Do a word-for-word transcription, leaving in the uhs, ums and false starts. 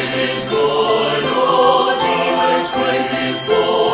Christ is born, oh Jesus Christ is born.